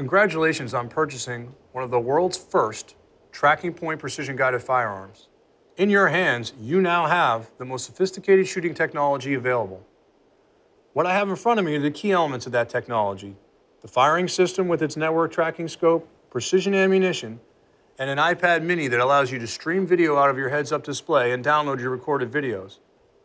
Congratulations on purchasing one of the world's first Tracking Point precision-guided firearms. In your hands, you now have the most sophisticated shooting technology available. What I have in front of me are the key elements of that technology: the firing system with its network tracking scope, precision ammunition, and an iPad mini that allows you to stream video out of your heads-up display and download your recorded videos.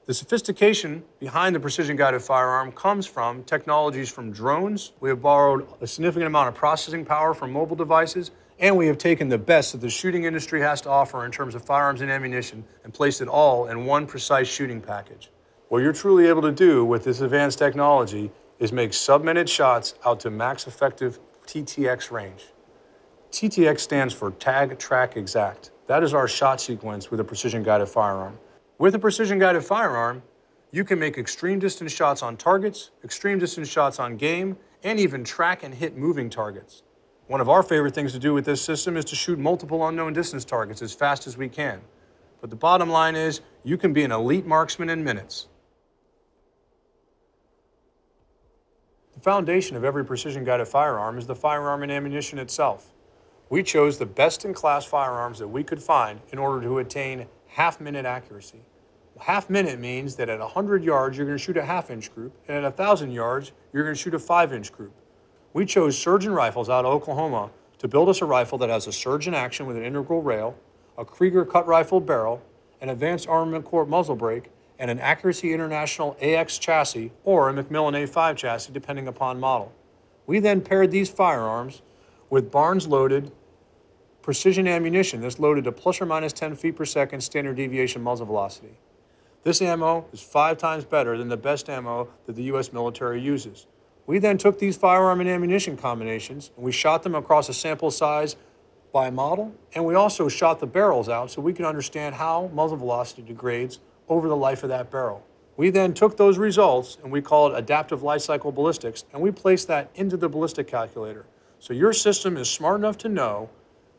The sophistication behind the precision-guided firearm comes from technologies from drones. We have borrowed a significant amount of processing power from mobile devices, and we have taken the best that the shooting industry has to offer in terms of firearms and ammunition and placed it all in one precise shooting package. What you're truly able to do with this advanced technology is make sub-minute shots out to max effective TTX range. TTX stands for Tag, Track, Exact. That is our shot sequence with a precision-guided firearm. With a precision-guided firearm, you can make extreme distance shots on targets, extreme distance shots on game, and even track and hit moving targets. One of our favorite things to do with this system is to shoot multiple unknown distance targets as fast as we can. But the bottom line is, you can be an elite marksman in minutes. The foundation of every precision-guided firearm is the firearm and ammunition itself. We chose the best-in-class firearms that we could find in order to attain half-minute accuracy. Half-minute means that at 100 yards, you're going to shoot a half-inch group, and at 1,000 yards, you're going to shoot a 5-inch group. We chose Surgeon Rifles out of Oklahoma to build us a rifle that has a Surgeon Action with an integral rail, a Krieger cut rifle barrel, an Advanced Armament Corp muzzle brake, and an Accuracy International AX chassis or a McMillan A5 chassis, depending upon model. We then paired these firearms with Barnes-loaded precision ammunition that's loaded to plus or minus 10 feet per second standard deviation muzzle velocity. This ammo is 5 times better than the best ammo that the U.S. military uses. We then took these firearm and ammunition combinations and we shot them across a sample size by model, and we also shot the barrels out so we could understand how muzzle velocity degrades over the life of that barrel. We then took those results and we called it adaptive life cycle ballistics, and we placed that into the ballistic calculator. So your system is smart enough to know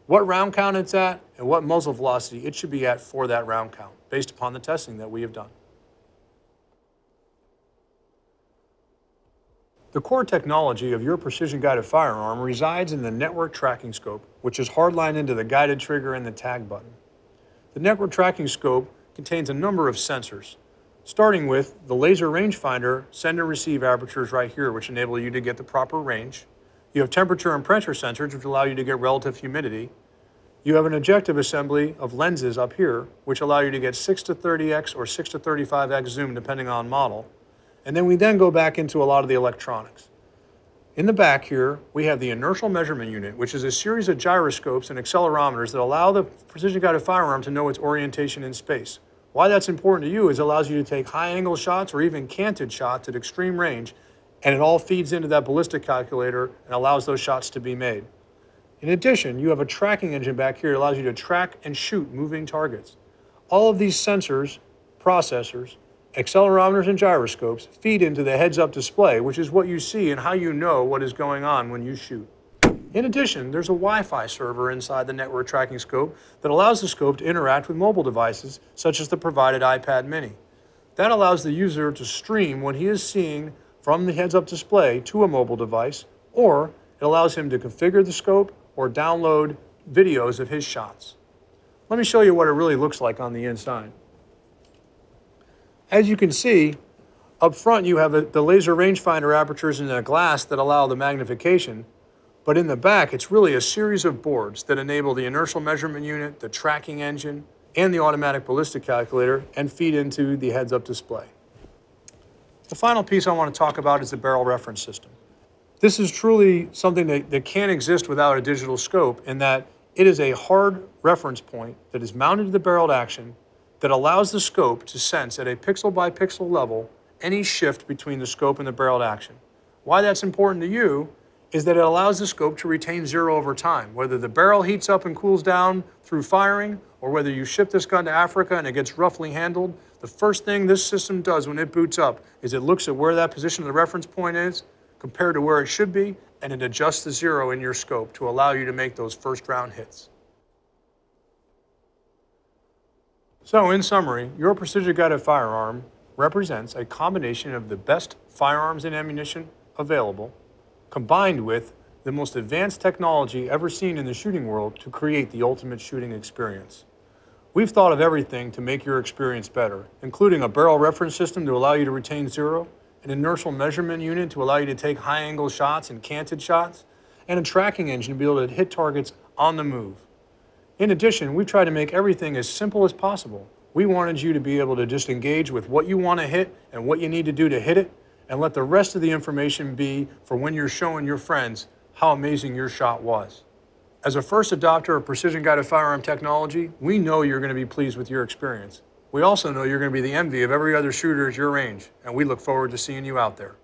what round count it's at and what muzzle velocity it should be at for that round count based upon the testing that we have done. The core technology of your precision-guided firearm resides in the network tracking scope, which is hardlined into the guided trigger and the tag button. The network tracking scope contains a number of sensors, starting with the laser rangefinder send and receive apertures right here, which enable you to get the proper range. You have temperature and pressure sensors, which allow you to get relative humidity. You have an objective assembly of lenses up here, which allow you to get 6 to 30x or 6 to 35x zoom, depending on model. And then we then go back into a lot of the electronics. In the back here, we have the inertial measurement unit, which is a series of gyroscopes and accelerometers that allow the precision-guided firearm to know its orientation in space. Why that's important to you is it allows you to take high-angle shots or even canted shots at extreme range, and it all feeds into that ballistic calculator and allows those shots to be made. In addition, you have a tracking engine back here that allows you to track and shoot moving targets. All of these sensors, processors, accelerometers, and gyroscopes feed into the heads-up display, which is what you see and how you know what is going on when you shoot. In addition, there's a Wi-Fi server inside the network tracking scope that allows the scope to interact with mobile devices, such as the provided iPad mini. That allows the user to stream what he is seeing from the heads-up display to a mobile device, or it allows him to configure the scope or download videos of his shots. Let me show you what it really looks like on the inside. As you can see, up front you have the laser rangefinder apertures in the glass that allow the magnification, but in the back it's really a series of boards that enable the inertial measurement unit, the tracking engine, and the automatic ballistic calculator, and feed into the heads-up display. The final piece I want to talk about is the barrel reference system. This is truly something that can't exist without a digital scope, in that it is a hard reference point that is mounted to the barreled action that allows the scope to sense at a pixel-by-pixel level any shift between the scope and the barreled action. Why that's important to you is that it allows the scope to retain zero over time, whether the barrel heats up and cools down through firing, or whether you ship this gun to Africa and it gets roughly handled. The first thing this system does when it boots up is it looks at where that position of the reference point is compared to where it should be, and it adjusts the zero in your scope to allow you to make those first-round hits. So, in summary, your precision-guided firearm represents a combination of the best firearms and ammunition available, combined with the most advanced technology ever seen in the shooting world to create the ultimate shooting experience. We've thought of everything to make your experience better, including a barrel reference system to allow you to retain zero, an inertial measurement unit to allow you to take high angle shots and canted shots, and a tracking engine to be able to hit targets on the move. In addition, we've tried to make everything as simple as possible. We wanted you to be able to just engage with what you want to hit and what you need to do to hit it, and let the rest of the information be for when you're showing your friends how amazing your shot was. As a first adopter of precision-guided firearm technology, we know you're going to be pleased with your experience. We also know you're going to be the envy of every other shooter at your range, and we look forward to seeing you out there.